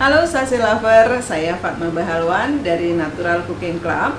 Halo sasi lover, saya Fatma Bahalwan dari Natural Cooking Club.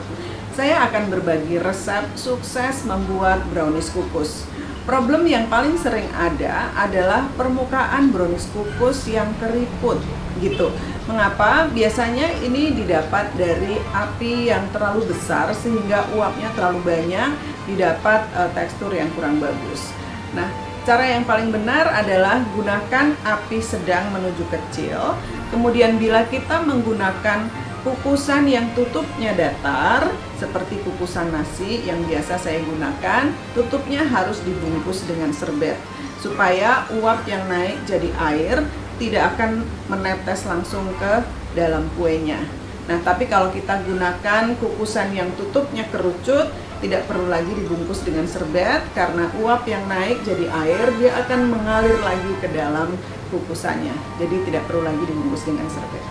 Saya akan berbagi resep sukses membuat brownies kukus. Problem yang paling sering ada adalah permukaan brownies kukus yang keriput gitu. Mengapa? Biasanya ini didapat dari api yang terlalu besar sehingga uapnya terlalu banyak, didapat tekstur yang kurang bagus. Nah, cara yang paling benar adalah gunakan api sedang menuju kecil. Kemudian bila kita menggunakan kukusan yang tutupnya datar, seperti kukusan nasi yang biasa saya gunakan, tutupnya harus dibungkus dengan serbet, supaya uap yang naik jadi air tidak akan menetes langsung ke dalam kuenya. Nah, tapi kalau kita gunakan kukusan yang tutupnya kerucut, tidak perlu lagi dibungkus dengan serbet karena uap yang naik jadi air, dia akan mengalir lagi ke dalam kukusannya. Jadi tidak perlu lagi dibungkus dengan serbet.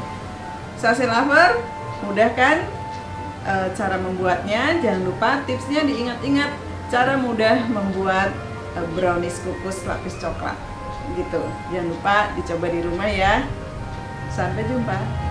Sasi lover, mudah kan cara membuatnya? Jangan lupa tipsnya diingat-ingat, cara mudah membuat brownies kukus lapis coklat gitu. Jangan lupa dicoba di rumah ya. Sampai jumpa.